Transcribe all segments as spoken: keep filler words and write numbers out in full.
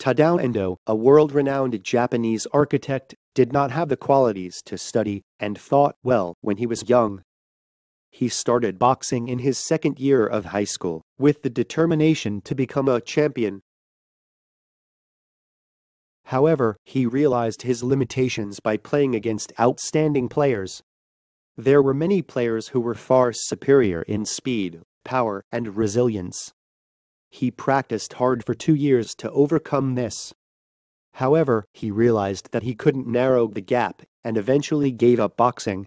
Tadao Ando, a world-renowned Japanese architect, did not have the qualities to study and thought well when he was young. He started boxing in his second year of high school with the determination to become a champion. However, he realized his limitations by playing against outstanding players. There were many players who were far superior in speed, power, and resilience. He practiced hard for two years to overcome this. However, he realized that he couldn't narrow the gap and eventually gave up boxing.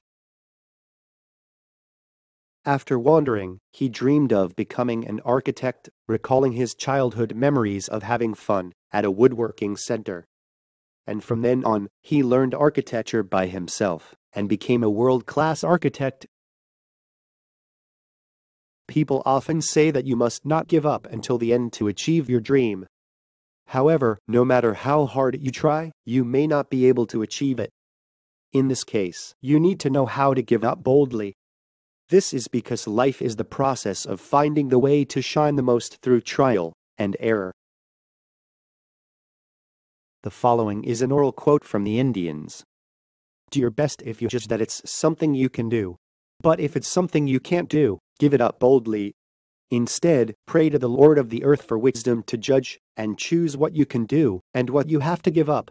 After wandering, he dreamed of becoming an architect, recalling his childhood memories of having fun at a woodworking center. And from then on, he learned architecture by himself and became a world-class architect. People often say that you must not give up until the end to achieve your dream. However, no matter how hard you try, you may not be able to achieve it. In this case, you need to know how to give up boldly. This is because life is the process of finding the way to shine the most through trial and error. The following is an oral quote from the Indians. Do your best if you judge that it's something you can do. But if it's something you can't do, give it up boldly. Instead, pray to the Lord of the earth for wisdom to judge and choose what you can do and what you have to give up.